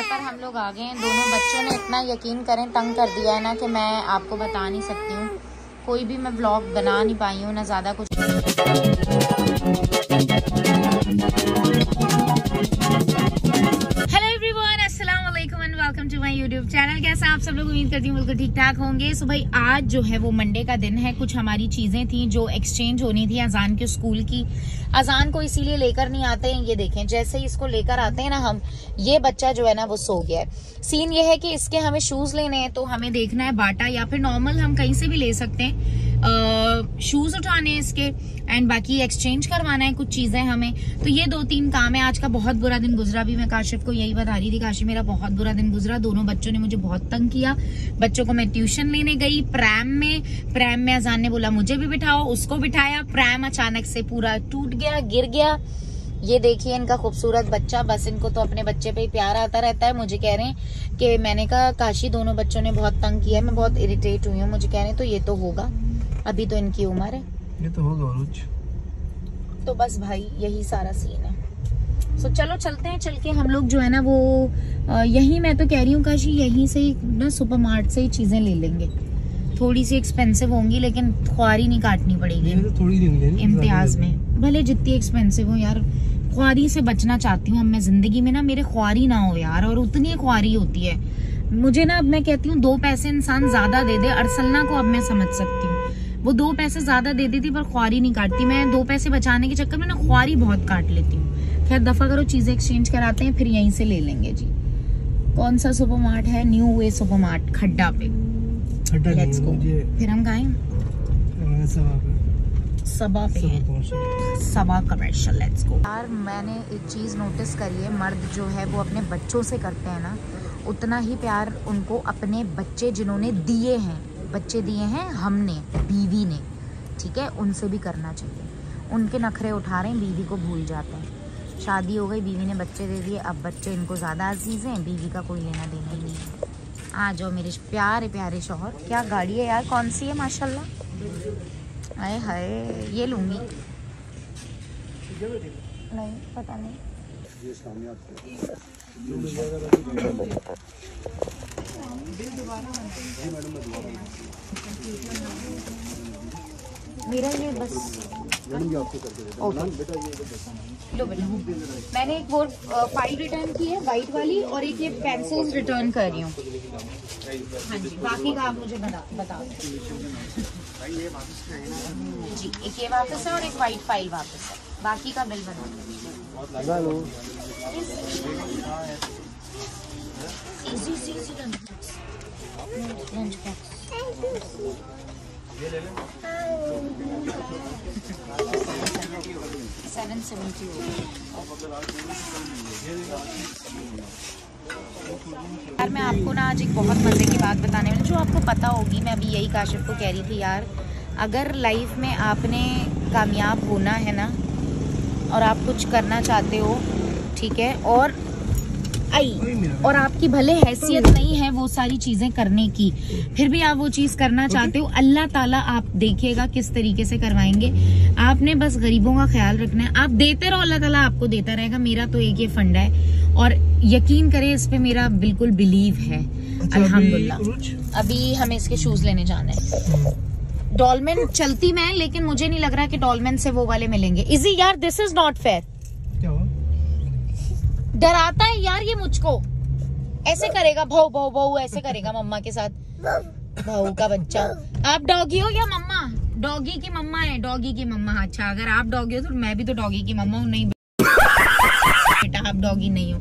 घर पर हम लोग आ गए हैं। दोनों बच्चों ने इतना यकीन करें तंग कर दिया है ना कि मैं आपको बता नहीं सकती हूँ। कोई भी मैं व्लॉग बना नहीं पाई हूँ, ना ज़्यादा कुछ। Welcome to my YouTube channel. कैसा आप सब लोग, उम्मीद करती हूँ बिल्कुल ठीक ठाक होंगे। सो भाई आज जो है वो मंडे का दिन है। कुछ हमारी चीजें थी जो एक्सचेंज होनी थी अजान के स्कूल की। अजान को इसीलिए लेकर नहीं आते हैं, ये देखें जैसे ही इसको लेकर आते हैं ना हम, ये बच्चा जो है ना वो सो गया है। सीन ये है कि इसके हमें शूज लेने हैं तो हमें देखना है बाटा या फिर नॉर्मल, हम कहीं से भी ले सकते हैं। शूज उठाने हैं इसके एंड बाकी एक्सचेंज करवाना है कुछ चीजें हमें। तो ये दो तीन काम है। आज का बहुत बुरा दिन गुजरा, भी मैं काशिफ को यही बता रही थी। काशिफ मेरा बहुत बुरा दिन गुजरा, दोनों बच्चों ने मुझे बहुत तंग किया। बच्चों को मैं ट्यूशन लेने गई प्रैम में अजान ने बोला मुझे भी बिठाओ, उसको बिठाया। प्रैम अचानक से पूरा टूट गया, गिर गया। ये देखिए इनका खूबसूरत बच्चा। बस इनको तो अपने बच्चे पे ही प्यार आता रहता है। मुझे कह रहे हैं कि, मैंने कहा काशी दोनों बच्चों ने बहुत तंग किया है, मैं बहुत इरिटेट हुई हूँ। मुझे कह रहे हैं तो ये तो होगा, अभी तो इनकी उम्र है, ये तो होगा। तो बस भाई यही सारा सीन है। सो चलो चलते हैं, चल के हम लोग जो है ना वो यहीं, मैं तो कह रही हूँ काश यहीं से ही ना सुपरमार्केट से ही चीजें ले लेंगे। थोड़ी सी एक्सपेंसिव होंगी लेकिन ख्वारी नहीं काटनी पड़ेगी। तो थोड़ी इम्तियाज में भले जितनी एक्सपेंसिव हो यार, ख्वारी से बचना चाहती हूँ अब मैं जिंदगी में ना। मेरे ख्वारी ना हो यार, और उतनी ख्वारी होती है मुझे ना। अब मैं कहती हूँ 2 पैसे इंसान ज्यादा दे दे, अरसलना को अब मैं समझ सकती हूँ। वो 2 पैसे ज्यादा दे देती पर ख्वारी नहीं काटती। मैं 2 पैसे बचाने के चक्कर में ना ख्वारी बहुत काट लेती हूँ। खैर दफा करो, चीजें एक्सचेंज कराते हैं फिर यहीं से ले लेंगे जी। कौन सा सुपरमार्ट है? न्यू वे सुपरमार्ट खड्डा पे। Let's go. फिर हम गए सबा पे है, सबा कमर्शियल। लेट्स गो यार। मैंने एक चीज नोटिस करी है, मर्द जो है वो अपने बच्चों से करते हैं ना उतना ही प्यार उनको अपने बच्चे जिन्होंने दिए हैं, बच्चे दिए हैं हमने, बीवी ने, ठीक है, उनसे भी करना चाहिए। उनके नखरे उठा रहे हैं, बीवी को भूल जाते हैं। शादी हो गई, बीवी ने बच्चे दे दिए, अब बच्चे इनको ज़्यादा अजीज हैं, बीवी का कोई लेना देना नहीं है। आ जाओ मेरे प्यारे प्यारे शौहर। क्या गाड़ी है यार, कौन सी है माशाल्लाह। आए हाय, ये लूँगी नहीं, पता नहीं। मेरा ये बस ओके। लो बेटा, मैंने एक वो फाइल रिटर्न की है वाइट वाली, और एक ये पेंसिल्स रिटर्न कर रही हूँ। हाँ जी, बाकी का आप मुझे बता जी। एक ये वापस है और एक वाइट फाइल वापस है, बाकी का बिल बना लो। यार मैं आपको ना आज एक बहुत मजे की बात बताने वाली जो आपको पता होगी। मैं अभी यही काशिफ को कह रही थी यार, अगर लाइफ में आपने कामयाब होना है ना और आप कुछ करना चाहते हो, ठीक है, और आपकी भले हैसियत नहीं है वो सारी चीजें करने की, फिर भी आप वो चीज करना चाहते हो, अल्लाह ताला आप देखिएगा किस तरीके से करवाएंगे। आपने बस गरीबों का ख्याल रखना है। आप देते रहो, अल्लाह ताला आपको देता रहेगा। मेरा तो एक ये फंडा है और यकीन करें इस पे मेरा बिल्कुल बिलीव है। अच्छा, अल्हम्दुलिल्लाह। अभी हमें इसके शूज लेने जाना है। डॉलमेन चलती मैं, लेकिन मुझे नहीं लग रहा कि डॉलमेन से वो वाले मिलेंगे। इजी यार, दिस इज नॉट फेयर। डराता है यार ये मुझको, ऐसे करेगा भाऊ भाऊ भाऊ, ऐसे करेगा मम्मा के साथ। भाऊ का बच्चा। आप डॉगी हो या मम्मा? डॉगी की मम्मा है, डॉगी की मम्मा। अच्छा अगर आप डॉगी हो तो मैं भी तो डॉगी की मम्मा हूँ। नहीं बेटा आप डॉगी नहीं हो।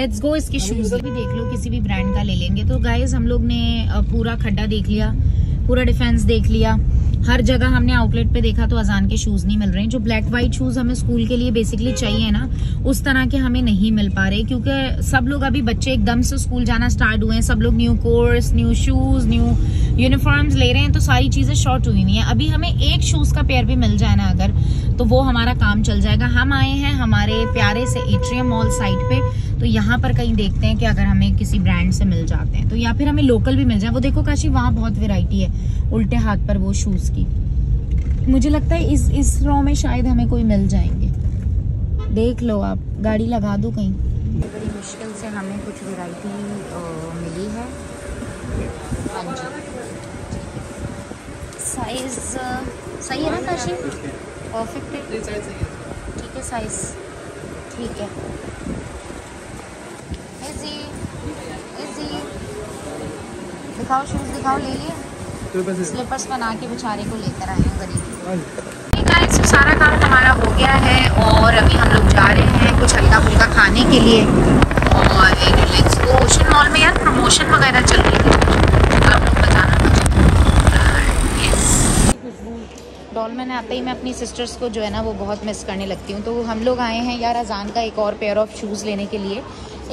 Let's go. इसके शूज भी देख लो, किसी भी ब्रांड का ले लेंगे। तो गाइज हम लोग ने पूरा खड्डा देख लिया, पूरा डिफेंस देख लिया, हर जगह हमने आउटलेट पे देखा तो अजान के शूज़ नहीं मिल रहे हैं। जो ब्लैक वाइट शूज़ हमें स्कूल के लिए बेसिकली चाहिए ना, उस तरह के हमें नहीं मिल पा रहे क्योंकि सब लोग अभी बच्चे एकदम से स्कूल जाना स्टार्ट हुए हैं। सब लोग new course, new shoes, new uniforms ले रहे हैं, तो सारी चीज़ें शॉर्ट हुई हुई हैं। अभी हमें एक शूज़ का पेयर भी मिल जाए ना अगर, तो वो हमारा काम चल जाएगा। हम आए हैं हमारे प्यारे से एट्रियम मॉल साइट पर, तो यहाँ पर कहीं देखते हैं कि अगर हमें किसी ब्रांड से मिल जाते हैं तो, या फिर हमें लोकल भी मिल जाए। वो देखो काशी वहाँ बहुत वेराइटी है उल्टे हाथ पर वो शूज़ की। मुझे लगता है इस रॉ में शायद हमें कोई मिल जाएंगे। देख लो आप, गाड़ी लगा दो कहीं। बड़ी मुश्किल से हमें कुछ वैरायटी मिली है। हाँ जी, साइज़ सही है ना काशी? परफेक्ट है, ठीक है साइज़, ठीक है। इजी इजी दिखाओ, शूज़ दिखाओ, ले लिए। स्लीपर्स बना के बेचारे को लेकर आए हैं गरीब। सारा काम हमारा हो गया है और अभी हम लोग जा रहे हैं कुछ हल्का फुल्का खाने के लिए। और लेट्स गो ओशन मॉल में, यार प्रमोशन वगैरह चल रही थी, मतलब बताना मुझे। डॉल मैंने आते ही मैं अपनी सिस्टर्स को जो है ना वो बहुत मिस करने लगती हूँ। तो हम लोग आए हैं यार अजान का एक और पेयर ऑफ शूज़ लेने के लिए।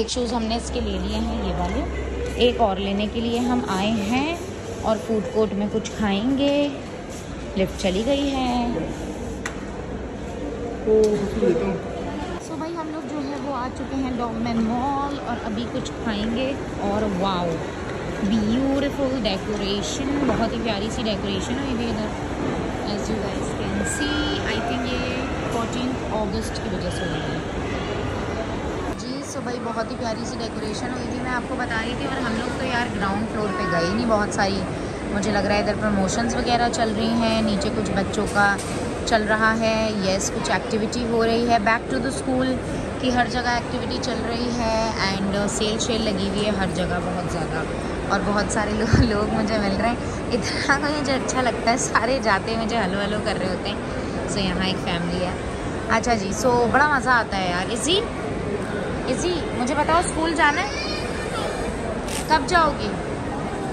एक शूज़ हमने इसके ले लिए हैं ये वाले, एक और लेने के लिए हम आए हैं और फूड कोर्ट में कुछ खाएँगे। लिफ्ट चली गई है। सो भाई हम लोग जो है वो आ चुके हैं डॉगमैन मॉल और अभी कुछ खाएंगे। और वाओ ब्यूटीफुल डेकोरेशन, बहुत ही प्यारी सी डेकोरेशन है ये इधर। As you guys can see, I think ये 14 अगस्त की वजह से हुई है जी। सो भाई बहुत ही प्यारी सी डेकोरेशन हुई थी, मैं आपको बता रही थी। और हम लोग तो यार ग्राउंड फ्लोर पे गए नहीं, बहुत सारी मुझे लग रहा है इधर प्रमोशंस वगैरह चल रही हैं। नीचे कुछ बच्चों का चल रहा है, यस कुछ एक्टिविटी हो रही है। बैक टू द स्कूल की हर जगह एक्टिविटी चल रही है एंड सेल शेल लगी हुई है हर जगह बहुत ज़्यादा। और बहुत सारे लोग मुझे मिल रहे हैं। इतना को मुझे अच्छा लगता है, सारे जाते मुझे हलो हलो कर रहे होते हैं। सो यहाँ एक फैमिली है। अच्छा जी, सो बड़ा मज़ा आता है यार। इजी मुझे बताओ स्कूल जाना है कब जाओगी?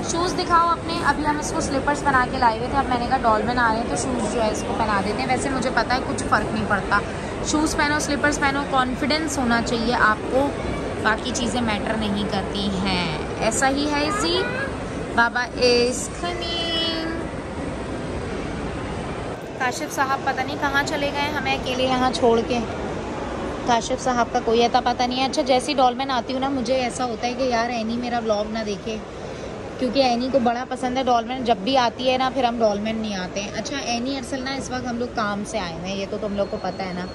शूज़ दिखाओ अपने। अभी हम इसको स्लीपर्स बना के लाए हुए थे। अब मैंने कहा डॉल्बिन आ रहे हैं तो शूज़ जो है इसको पहना देते हैं। वैसे मुझे पता है कुछ फ़र्क नहीं पड़ता, शूज़ पहनो स्लीपर्स पहनो, कॉन्फिडेंस होना चाहिए आपको, बाकी चीज़ें मैटर नहीं करती हैं। ऐसा ही है इसी। बाबा इस काशिफ साहब पता नहीं कहाँ चले गए हमें अकेले यहाँ छोड़ के। काशिफ साहब का कोई अता पता नहीं है। अच्छा जैसे ही डॉल्बिन आती हूँ ना मुझे ऐसा होता है कि यार एनी मेरा व्लॉग ना देखे, क्योंकि एनी को बड़ा पसंद है डॉल्बिन। जब भी आती है ना फिर हम डॉल्बिन नहीं आते हैं। अच्छा एनी असल ना इस वक्त हम लोग काम से आए हुए हैं, ये तो तुम लोग को पता है ना।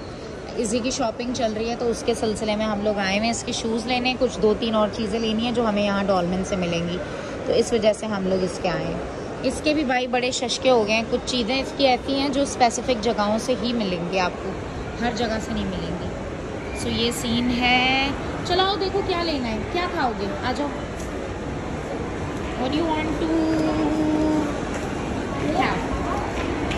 इसी की शॉपिंग चल रही है तो उसके सिलसिले में हम लोग आए हुए हैं। इसके शूज़ लेने, कुछ 2-3 और चीज़ें लेनी है जो हमें यहाँ डॉल्बिन से मिलेंगी, तो इस वजह से हम लोग इसके आए हैं। इसके भी भाई बड़े शशके हो गए हैं। कुछ चीज़ें इसकी ऐसी हैं जो स्पेसिफिक जगहों से ही मिलेंगी आपको, हर जगह से नहीं मिलेंगी। सो ये सीन है। चलो आओ देखो क्या लेना है, क्या खाओगे, आ जाओ। What do you want to have?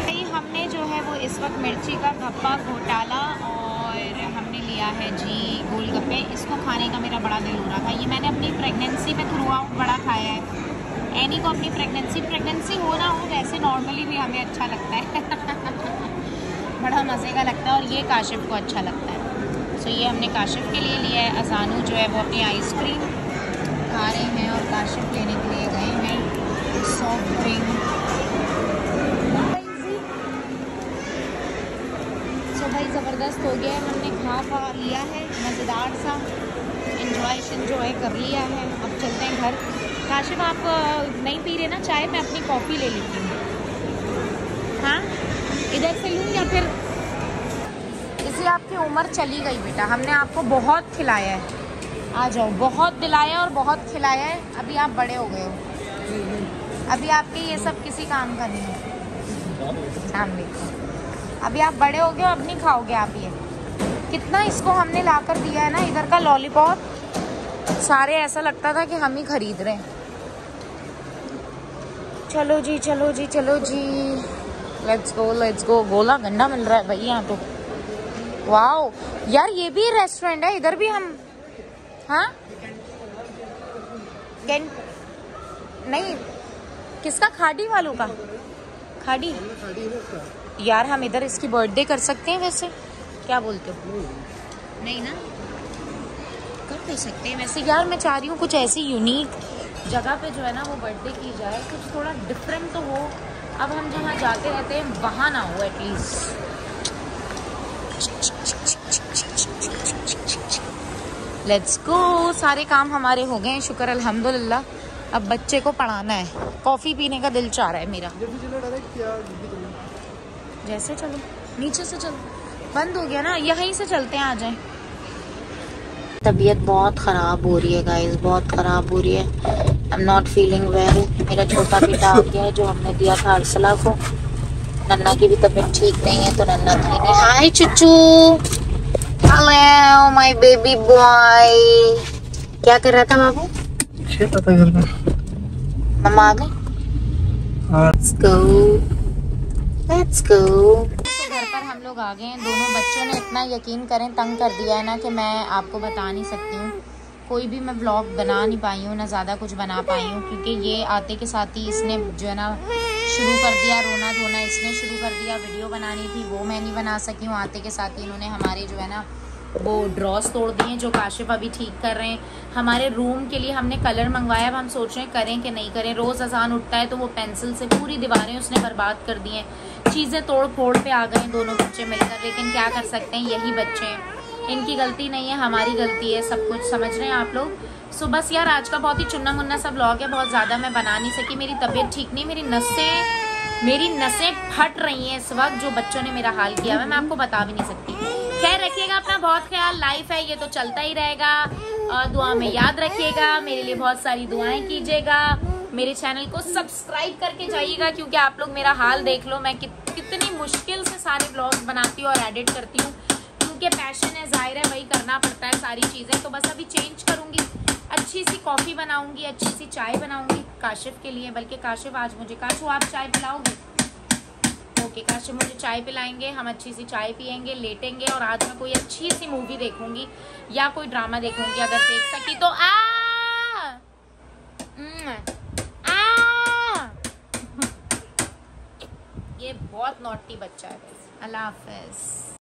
भाई हमने जो है वो इस वक्त मिर्ची का गप्पा घोटाला और हमने लिया है जी गोलगप्पे। इसको खाने का मेरा बड़ा दिल हो रहा था। ये मैंने अपनी प्रेगनेंसी में थ्रू आउट बड़ा खाया है। एनी को अपनी प्रेगनेंसी हो ना हो वैसे नॉर्मली भी हमें अच्छा लगता है बड़ा मज़े का लगता है और ये काशिफ को अच्छा लगता है। सो ये हमने काशिफ के लिए लिया है। असानू जो है वो अपनी आइसक्रीम खा रहे हैं और काशिफ लेने के लिए गए हैं सॉफ्ट ड्रिंक। सो भाई ज़बरदस्त हो गया है, हमने खा लिया है मज़ेदार सा, इन्जॉय कर लिया है। अब चलते हैं घर। काशिफ आप नहीं पी रहे ना चाय? मैं अपनी कॉफ़ी ले लेती हूँ। हाँ इधर से लूँ या फिर? इसलिए आपकी उम्र चली गई बेटा, हमने आपको बहुत खिलाया है। आ जाओ, बहुत दिलाया और बहुत खिलाया है। अभी आप बड़े हो गए हो, अभी आपके ये सब किसी काम का नहीं है। सामने अभी आप बड़े हो गए हो, अब नहीं खाओगे आप ये। कितना इसको हमने लाकर दिया है ना, इधर का लॉलीपॉप सारे ऐसा लगता था कि हम ही खरीद रहे हैं। चलो जी चलो जी चलो जी, लेट्स गो लेट्स गो। गोला गंडा मिल रहा है भाई यहाँ तो। वाह यार ये भी रेस्टोरेंट है, इधर भी हम। हाँ नहीं किसका? खाड़ी वालों का। खाड़ी यार हम इधर इसकी बर्थडे कर सकते हैं वैसे, क्या बोलते हो? नहीं ना कर नहीं सकते हैं वैसे। यार मैं चाह रही हूँ कुछ ऐसी यूनिक जगह पे जो है ना वो बर्थडे की जाए, कुछ थोड़ा डिफरेंट तो हो। अब हम जहाँ जाते रहते हैं वहाँ ना हो एटलीस्ट। लेट्स गो, सारे काम हमारे हो गए हैं शुक्र अल्हम्दुलिल्लाह। अब बच्चे को पढ़ाना है, कॉफ़ी पीने का दिल चाह रहा है मेरा। जैसे चलो नीचे से चलो, बंद हो गया ना, यहीं से चलते हैं आ जाए। तबीयत बहुत ख़राब हो रही है गाइस, बहुत ख़राब हो रही है। I am not feeling well. मेरा छोटा बेटा आ गया है जो हमने दिया था अरसला को। नन्ना की भी तबीयत ठीक नहीं है तो नन्ना ठीक है। हाय चुचू, हेलो माय बेबी बॉय। क्या कर रहा था बाबू? मम्मा आ गई। Let's go, let's go। घर पर हम लोग आ गए हैं। दोनों बच्चों ने इतना यकीन करें तंग कर दिया है ना कि मैं आपको बता नहीं सकती हूँ। कोई भी मैं ब्लॉग बना नहीं पाई हूँ, ना ज़्यादा कुछ बना पाई हूँ, क्योंकि ये आते के साथ ही इसने जो है ना शुरू कर दिया रोना धोना, इसने शुरू कर दिया। वीडियो बनानी थी वो मैं नहीं बना सकी हूँ। आते के साथ ही इन्होंने हमारे जो है ना वो ड्रॉस तोड़ दिए जो काशिफ अभी ठीक कर रहे हैं। हमारे रूम के लिए हमने कलर मंगवाया, अब हम सोच रहे हैं करें कि नहीं करें। रोज़ अजान उठता है तो वो पेंसिल से पूरी दीवारें उसने बर्बाद कर दी हैं। चीज़ें तोड़ फोड़ पे आ गए दोनों बच्चे मिलकर, लेकिन क्या कर सकते हैं, यही बच्चे हैं। इनकी गलती नहीं है, हमारी गलती है, सब कुछ समझ रहे हैं आप लोग। सो बस यार आज का बहुत ही चुन्ना मुन्ना सा व्लॉग है, बहुत ज़्यादा मैं बना नहीं सकी। मेरी तबीयत ठीक नहीं, मेरी नसें फट रही हैं इस वक्त। जो बच्चों ने मेरा हाल किया है मैं आपको बता भी नहीं सकती। खैर रखिएगा अपना बहुत ख्याल, लाइफ है ये तो चलता ही रहेगा। और दुआ में याद रखिएगा, मेरे लिए बहुत सारी दुआएं कीजिएगा। मेरे चैनल को सब्सक्राइब करके जाइएगा, क्योंकि आप लोग मेरा हाल देख लो, मैं कितनी मुश्किल से सारे ब्लॉग्स बनाती हूँ और एडिट करती हूँ, क्योंकि पैशन है, जाहिर है वही करना पड़ता है सारी चीज़ें। तो बस अभी चेंज करूँगी, अच्छी सी कॉफ़ी बनाऊँगी, अच्छी सी चाय बनाऊँगी काशिफ के लिए। बल्कि काशिफ आज मुझे, काशो आप चाय पिलाओगे? ओके काशिफ मुझे चाय पिलाएंगे, हम अच्छी सी चाय पियेंगे, लेटेंगे। और आज मैं कोई अच्छी सी मूवी देखूंगी या कोई ड्रामा देखूंगी अगर देख सकी तो। ये बहुत नॉटी बच्चा है। अल्लाह हाफिज।